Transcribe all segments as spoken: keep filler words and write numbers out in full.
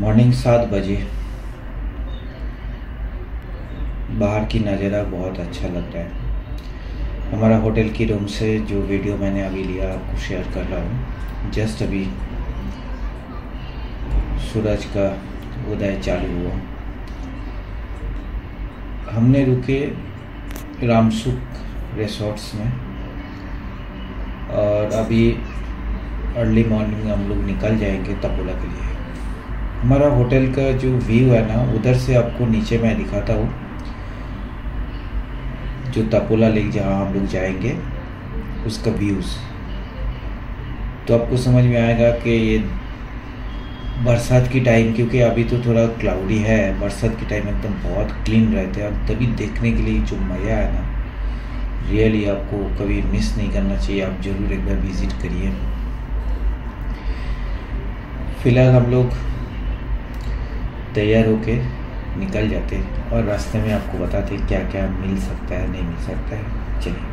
Morning सात बजे। बाहर की नज़ारा बहुत अच्छा लग रहा है। हमारा होटल की रूम से जो वीडियो मैंने अभी लिया आपको शेयर कर रहा हूँ। जस्ट अभी सूरज का उदय चालू हुआ। हमने रुके रामसुख रिसोर्ट्स में और अभी अर्ली मॉर्निंग हम लोग निकल जाएंगे तपोला के लिए। हमारा होटल का जो व्यू है ना, उधर से आपको नीचे मैं दिखाता हूँ जो तपोला लेक जहाँ हम लोग जाएंगे उसका व्यूज़, तो आपको समझ में आएगा कि ये बरसात की टाइम, क्योंकि अभी तो थोड़ा क्लाउडी है, बरसात के टाइम एकदम बहुत क्लीन रहते हैं। तभी देखने के लिए जो मज़ा है ना, रियली आपको कभी मिस नहीं करना चाहिए। आप ज़रूर एक बार विज़िट करिए। फ़िलहाल हम लोग तैयार होके निकल जाते हैं और रास्ते में आपको बताते हैं क्या क्या मिल सकता है, नहीं मिल सकता है। चलिए।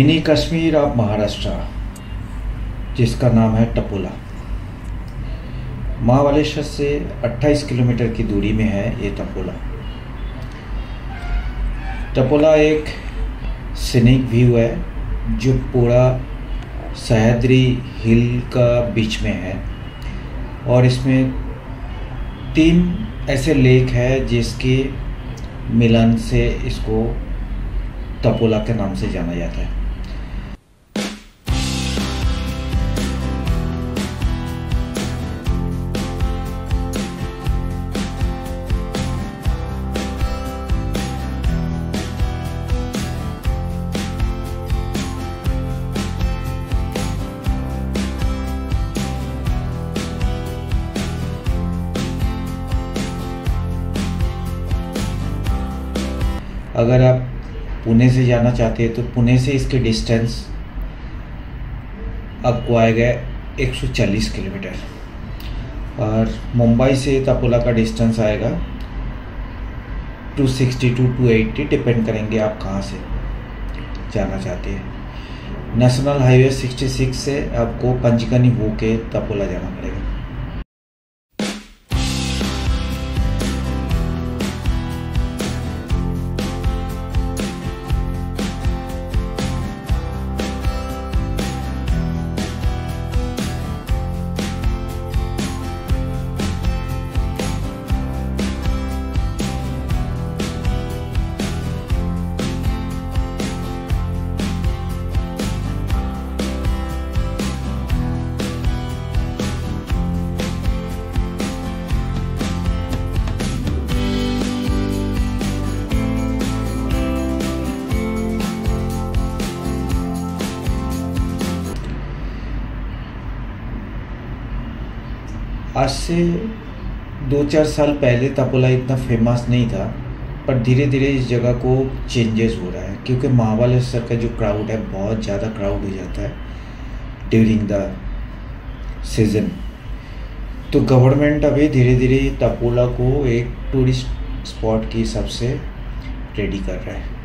मिनी कश्मीर ऑफ महाराष्ट्र, जिसका नाम है टपोला, महाबलेश्वर से अट्ठाईस किलोमीटर की दूरी में है ये टपोला। टपोला एक सीनिक व्यू है जो पूरा सह्याद्री हिल का बीच में है और इसमें तीन ऐसे लेक है जिसके मिलन से इसको टपोला के नाम से जाना जाता है। अगर आप पुणे से जाना चाहते हैं तो पुणे से इसके डिस्टेंस आपको आएगा एक सौ चालीस किलोमीटर और मुंबई से तपोला का डिस्टेंस आएगा दो सौ साठ टू दो सौ अस्सी, डिपेंड करेंगे आप कहाँ से जाना चाहते हैं। नेशनल हाईवे छियासठ से आपको पंचकनी होके तपोला जाना पड़ेगा। आज से दो चार साल पहले तपोला इतना फेमस नहीं था, पर धीरे धीरे इस जगह को चेंजेस हो रहा है क्योंकि महाबलेश्वर का जो क्राउड है बहुत ज़्यादा क्राउड हो जाता है ड्यूरिंग द सीज़न। तो गवर्नमेंट अभी धीरे धीरे तपोला को एक टूरिस्ट स्पॉट के हिसाब से रेडी कर रहा है।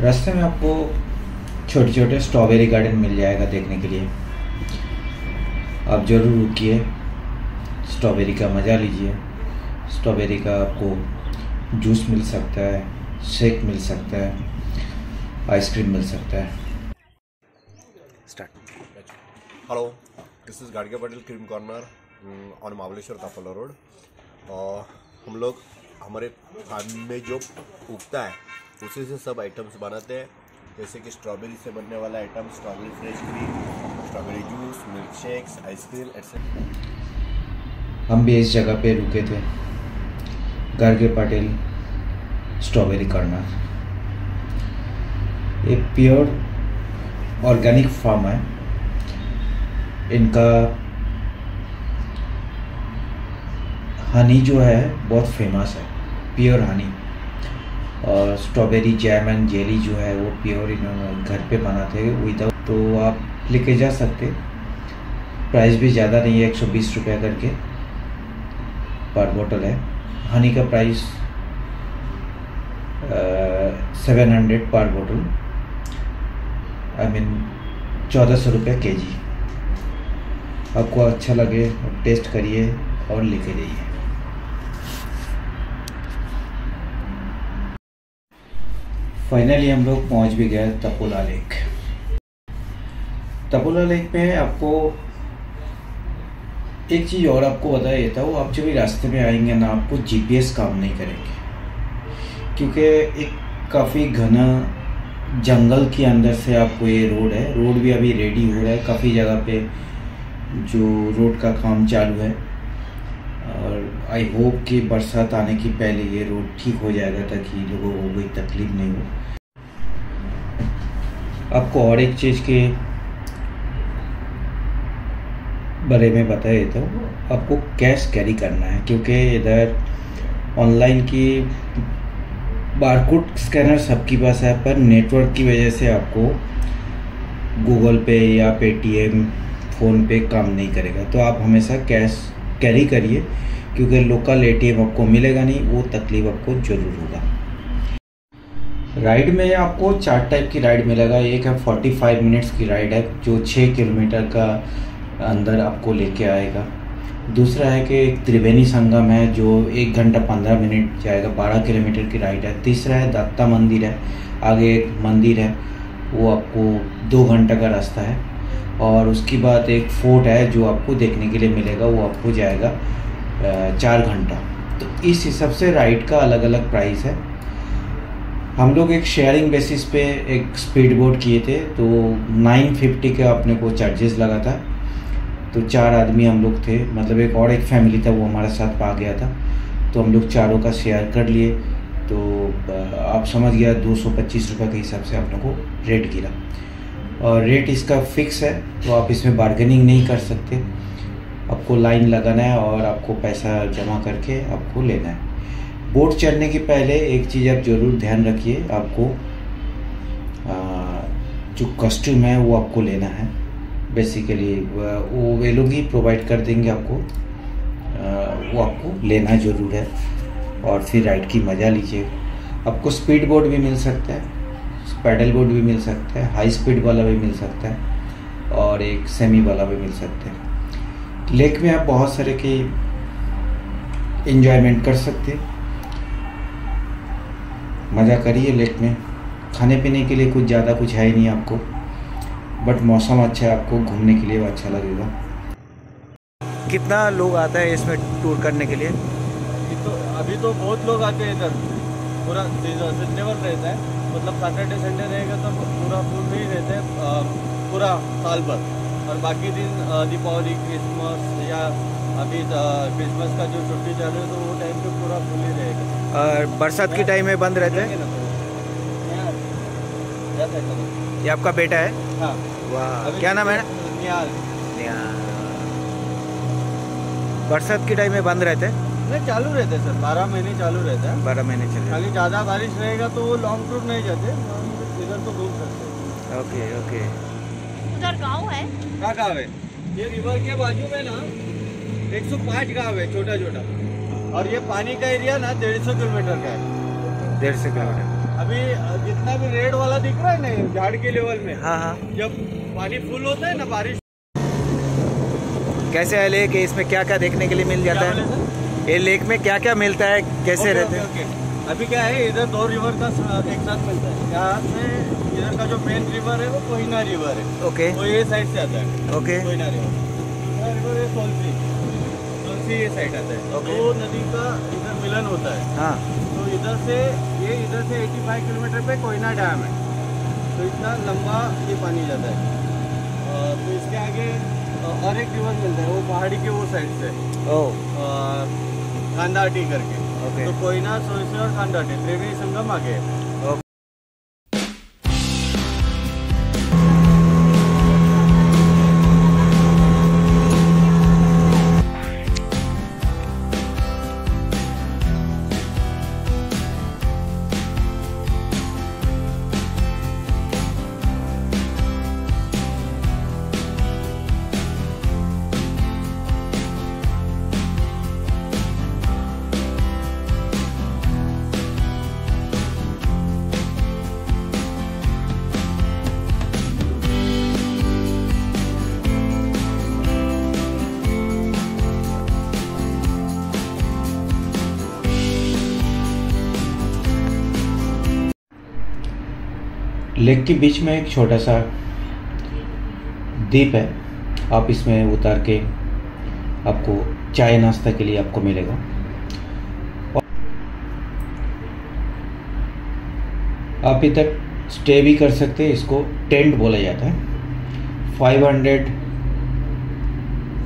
रास्ते में आपको छोटे छोटे स्ट्रॉबेरी गार्डन मिल जाएगा देखने के लिए। आप ज़रूर रुकिए, स्ट्रॉबेरी का मज़ा लीजिए। स्ट्रॉबेरी का आपको जूस मिल सकता है, शेक मिल सकता है, आइसक्रीम मिल सकता है। Hello, this is Gadgya Patel cream corner on Mahabaleshwar Tapola road. और हम लोग हमारे फार्म में जो उगता है उसी से सब आइटम्स बनाते हैं, जैसे कि स्ट्रॉबेरी से बनने वाला item, strawberry fresh cream, strawberry juice, milk shakes, ice cream etcetera. हम भी इस जगह पे रुके थे, गाडग्या पटेल स्ट्रॉबेरी कॉर्नर। ये प्योर ऑर्गेनिक फार्म है, इनका हनी जो है बहुत फेमस है, प्योर हनी। और स्ट्रॉबेरी जैम एंड जेली जो है वो प्योर इन्होंने घर पे बनाते हैं विदाउट, तो आप लेके जा सकते। प्राइस भी ज़्यादा नहीं है, एक सौ बीस रुपया करके पर बोतल है। हनी का प्राइस सेवन हंड्रेड पर बोतल, आई मीन चौदह सौ रुपया के जी। आपको अच्छा लगे आप टेस्ट करिए और लेके जाइए। फाइनली हम लोग पहुंच भी गए तपोला लेक। तपोला लेक में आपको एक चीज़ और आपको बता देता हूँ, आप जब भी रास्ते में आएंगे ना आपको जीपीएस काम नहीं करेंगे, क्योंकि एक काफ़ी घना जंगल के अंदर से आपको ये रोड है। रोड भी अभी रेडी हो रहा है, काफ़ी जगह पे जो रोड का काम चालू है, और आई होप कि बरसात आने के पहले ये रोड ठीक हो जाएगा ताकि लोगों को कोई तकलीफ नहीं हो। आपको और एक चीज़ के बारे में बता देता हूँ, आपको कैश कैरी करना है, क्योंकि इधर ऑनलाइन की बारकोड स्कैनर सबके पास है, पर नेटवर्क की वजह से आपको गूगल पे या पेटीएम, फ़ोन पे काम नहीं करेगा। तो आप हमेशा कैश कैरी करिए, क्योंकि लोकल एटीएम आपको मिलेगा नहीं, वो तकलीफ आपको जरूर होगा। राइड में आपको चार टाइप की राइड मिलेगा। एक है पैंतालीस मिनट्स की राइड है जो छः किलोमीटर का अंदर आपको लेके आएगा। दूसरा है कि एक त्रिवेणी संगम है जो एक घंटा पंद्रह मिनट जाएगा, बारह किलोमीटर की राइड है। तीसरा है दत्ता मंदिर है, आगे एक मंदिर है, वो आपको दो घंटा का रास्ता है। और उसके बाद एक फोर्ट है जो आपको देखने के लिए मिलेगा, वो आपको जाएगा चार घंटा। तो इस हिसाब से राइड का अलग अलग प्राइस है। हम लोग एक शेयरिंग बेसिस पे एक स्पीड बोट किए थे, तो नौ सौ पचास का अपने को चार्जेस लगा था। तो चार आदमी हम लोग थे, मतलब एक और एक फैमिली था वो हमारे साथ आ गया था, तो हम लोग चारों का शेयर कर लिए। तो आप समझ गया दो सौ पच्चीस रुपये के हिसाब से अपने को रेट गिरा, और रेट इसका फिक्स है, तो आप इसमें बार्गेनिंग नहीं कर सकते। आपको लाइन लगाना है और आपको पैसा जमा करके आपको लेना है। बोट चढ़ने के पहले एक चीज़ आप ज़रूर ध्यान रखिए, आपको आ, जो कॉस्ट्यूम है वो आपको लेना है। बेसिकली वो वे लोग ही प्रोवाइड कर देंगे आपको, आ, वो आपको लेना ज़रूर है। और फिर राइड की मज़ा लीजिए। आपको स्पीड बोट भी मिल सकता है, पैडल बोट भी मिल सकता है, हाई स्पीड वाला भी मिल सकता है, और एक सेमी वाला भी मिल सकता है। लेक में आप बहुत सारे की एंजॉयमेंट कर सकते हैं, मज़ा करिए लेक में। खाने पीने के लिए कुछ ज़्यादा कुछ है ही नहीं आपको, बट मौसम अच्छा है, आपको घूमने के लिए अच्छा लगेगा। कितना लोग आता है इसमें टूर करने के लिए? तो अभी तो बहुत लोग आते हैं इधर, पूरा सीजनेबल रहता है, मतलब सैटरडे संडे रहेगा तो पूरा फूल ही रहते हैं पूरा साल भर। और बाकी दिन दीपावली, क्रिसमस, या अभी क्रिसमस का जो छुट्टी चल रही है तो वो टाइम पे पूरा फूल ही रहेगा। और बरसात के टाइम में बंद रहता है? ये आपका बेटा है? हाँ। वाह, क्या नाम है? निहाल। बरसात के टाइम में बंद रहते हैं? नहीं, चालू रहते हैं सर, बारह महीने चालू रहता है। बारह महीने चले, खाली ज़्यादा बारिश रहेगा तो वो लॉन्ग टूर नहीं जाते, इधर तो घूम सकते हैं। Okay okay. उधर गांव है? क्या गाँव है? ये रिवर के बाजू में ना एक सौ पाँच गाँव है, छोटा छोटा। और ये पानी का एरिया ना डेढ़ सौ किलोमीटर का है। डेढ़ सौ किलोमीटर। अभी जितना भी रेड वाला दिख रहा है ना झाड़ के लेवल में, हाँ हाँ, जब पानी फुल होता है ना बारिश। कैसे है लेक, इसमें क्या क्या देखने के लिए मिल जाता है? ये लेक में क्या क्या मिलता है, कैसे okay, रहते हैं? okay, okay. अभी क्या है, इधर दो रिवर का एक साथ मिलता है, यहाँ से महाराष्ट्र का जो मेन रिवर है वो कोयना रिवर है। ओके, वो ये साइड से आता है। Okay, Koyna river, Koyna river ये सोलसी, सोलसी ये साइड आता है। ओके, वो नदी का इधर मिलन होता है। हाँ, तो इधर से ये इधर से पचासी किलोमीटर पे कोयना डैम है, तो इतना लंबा ये पानी जाता है। तो इसके आगे और एक रिवर मिलता है, वो पहाड़ी के वो साइड से, खांदाटी करके। ओके, तो कोयना, सोलसी और खांदाटी, त्रिवेणी संगम आगे। लेक के बीच में एक छोटा सा द्वीप है, आप इसमें उतार के आपको चाय नाश्ता के लिए आपको मिलेगा। आप इधर स्टे भी कर सकते हैं, इसको टेंट बोला जाता है। पाँच सौ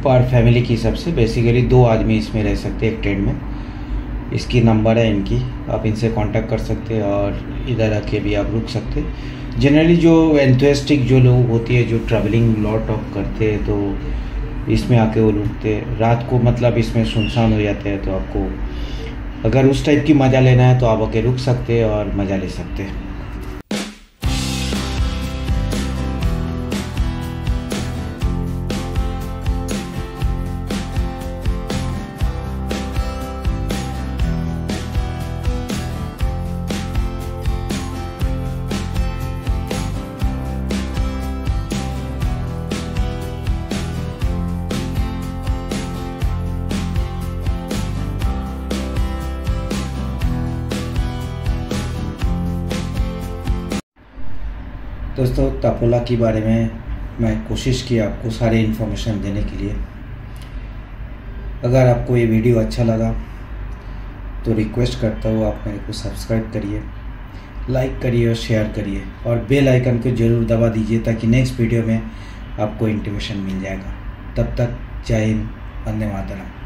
पर फैमिली के हिसाब से बेसिकली दो आदमी इसमें रह सकते हैं एक टेंट में। इसकी नंबर है इनकी, आप इनसे कांटेक्ट कर सकते हैं और इधर आके भी आप रुक सकते हैं। जनरली जो एंथुसियास्टिक जो लोग होती है, जो ट्रैवलिंग लॉट ऑफ करते हैं, तो इसमें आके वो रुकते हैं रात को, मतलब इसमें सुनसान हो जाते हैं। तो आपको अगर उस टाइप की मज़ा लेना है तो आप आके रुक सकते हैं और मज़ा ले सकते हैं। दोस्तों, तापोला के बारे में मैं कोशिश की आपको सारे इन्फॉर्मेशन देने के लिए। अगर आपको ये वीडियो अच्छा लगा तो रिक्वेस्ट करता हूँ आप मेरे को सब्सक्राइब करिए, लाइक करिए और शेयर करिए, और बेल आइकन को ज़रूर दबा दीजिए ताकि नेक्स्ट वीडियो में आपको इंटीमेशन मिल जाएगा। तब तक जय हिंद, वंदे मातरम।